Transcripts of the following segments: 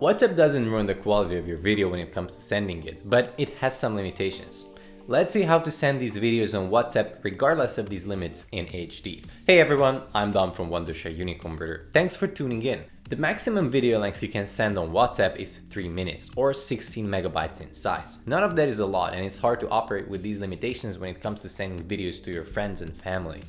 WhatsApp doesn't ruin the quality of your video when it comes to sending it, but it has some limitations. Let's see how to send these videos on WhatsApp regardless of these limits in HD. Hey everyone, I'm Dom from Wondershare UniConverter. Thanks for tuning in. The maximum video length you can send on WhatsApp is 3 minutes or 16 megabytes in size. None of that is a lot and it's hard to operate with these limitations when it comes to sending videos to your friends and family.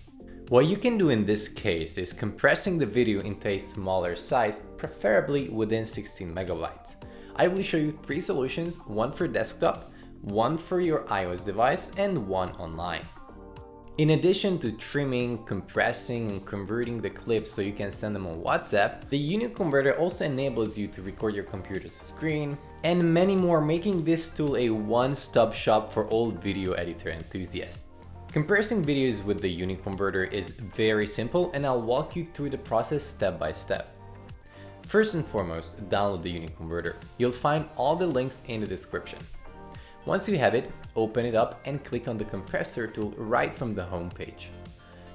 What you can do in this case is compressing the video into a smaller size, preferably within 16 megabytes. I will show you 3 solutions, one for desktop, one for your iOS device and one online. In addition to trimming, compressing and converting the clips so you can send them on WhatsApp, the UniConverter also enables you to record your computer's screen and many more, making this tool a one-stop shop for all video editor enthusiasts. Compressing videos with the UniConverter is very simple and I'll walk you through the process step by step. First and foremost, download the UniConverter. You'll find all the links in the description. Once you have it, open it up and click on the compressor tool right from the home page.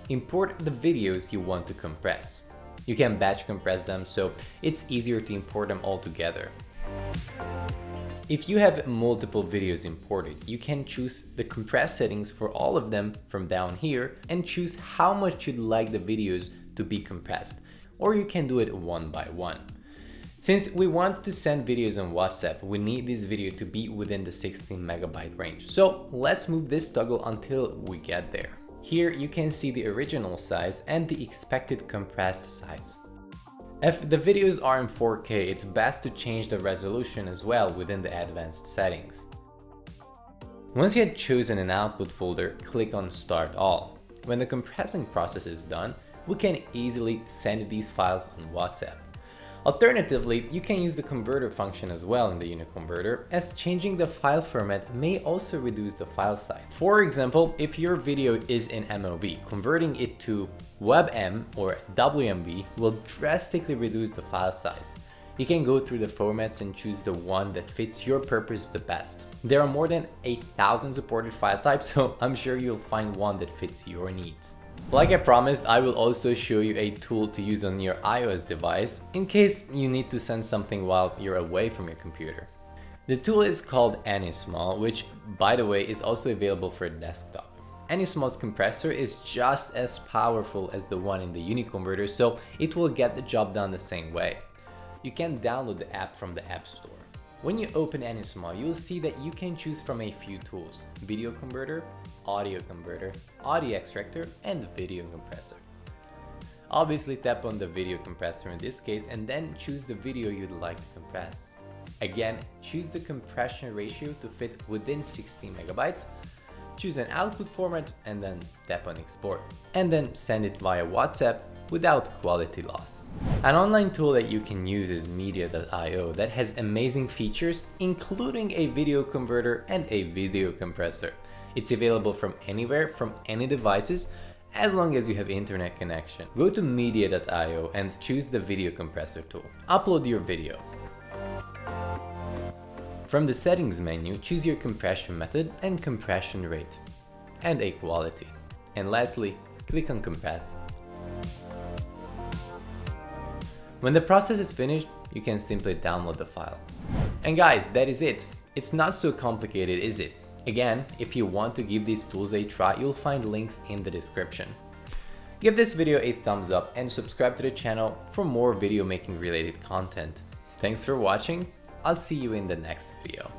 Import the videos you want to compress. You can batch compress them, so it's easier to import them all together. If you have multiple videos imported, you can choose the compress settings for all of them from down here and choose how much you'd like the videos to be compressed, or you can do it one by one. Since we want to send videos on WhatsApp, we need this video to be within the 16 megabyte range. So let's move this toggle until we get there. Here you can see the original size and the expected compressed size. If the videos are in 4K, it's best to change the resolution as well within the advanced settings. Once you have chosen an output folder, click on Start All. When the compressing process is done, we can easily send these files on WhatsApp. Alternatively, you can use the converter function as well in the UniConverter, as changing the file format may also reduce the file size. For example, if your video is in MOV, converting it to WebM or WMV will drastically reduce the file size. You can go through the formats and choose the one that fits your purpose the best. There are more than 8,000 supported file types, so I'm sure you'll find one that fits your needs. Like I promised, I will also show you a tool to use on your iOS device in case you need to send something while you're away from your computer. The tool is called AniSmall, which by the way is also available for desktop. AniSmall's compressor is just as powerful as the one in the UniConverter, so it will get the job done the same way. You can download the app from the App Store. When you open AniSmall, you'll see that you can choose from a few tools: video converter, audio extractor, and video compressor. Obviously tap on the video compressor in this case and then choose the video you'd like to compress. Again, choose the compression ratio to fit within 16 megabytes, choose an output format and then tap on export. And then send it via WhatsApp without quality loss. An online tool that you can use is Media.io that has amazing features, including a video converter and a video compressor. It's available from anywhere, from any devices, as long as you have internet connection. Go to Media.io and choose the video compressor tool. Upload your video. From the settings menu, choose your compression method and compression rate, and a quality. And lastly, click on compress. When the process is finished, you can simply download the file. And guys, that is it. It's not so complicated, is it? Again, if you want to give these tools a try, you'll find links in the description. Give this video a thumbs up and subscribe to the channel for more video making related content. Thanks for watching. I'll see you in the next video.